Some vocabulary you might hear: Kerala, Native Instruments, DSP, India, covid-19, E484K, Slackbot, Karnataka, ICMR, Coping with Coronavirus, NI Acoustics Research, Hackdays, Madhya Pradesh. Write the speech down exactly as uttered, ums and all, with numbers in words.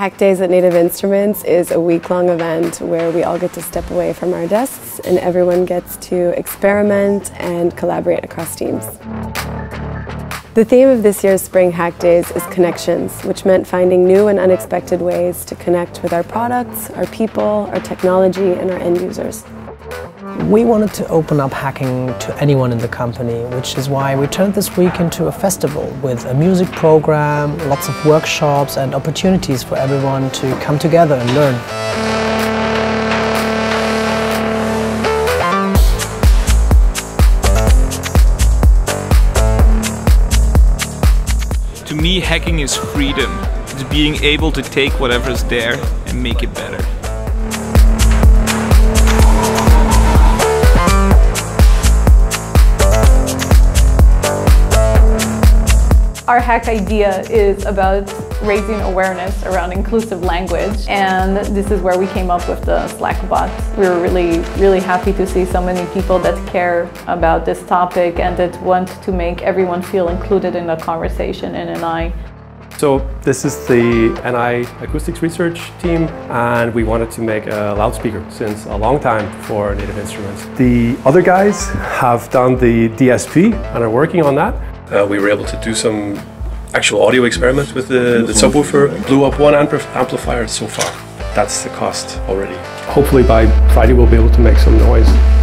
Hack Days at Native Instruments is a week-long event where we all get to step away from our desks and everyone gets to experiment and collaborate across teams. The theme of this year's Spring Hack Days is connections, which meant finding new and unexpected ways to connect with our products, our people, our technology, and our end users. We wanted to open up hacking to anyone in the company, which is why we turned this week into a festival with a music program, lots of workshops and opportunities for everyone to come together and learn. To me, hacking is freedom. It's being able to take whatever's there and make it better. Our hack idea is about raising awareness around inclusive language, and this is where we came up with the Slackbot. We were really, really happy to see so many people that care about this topic and that want to make everyone feel included in the conversation in N I. So this is the N I Acoustics Research team, and we wanted to make a loudspeaker since a long time for Native Instruments. The other guys have done the D S P and are working on that. Uh, we were able to do some actual audio experiments with the, the subwoofer. Blew up one ampl amplifier so far. That's the cost already. Hopefully by Friday we'll be able to make some noise.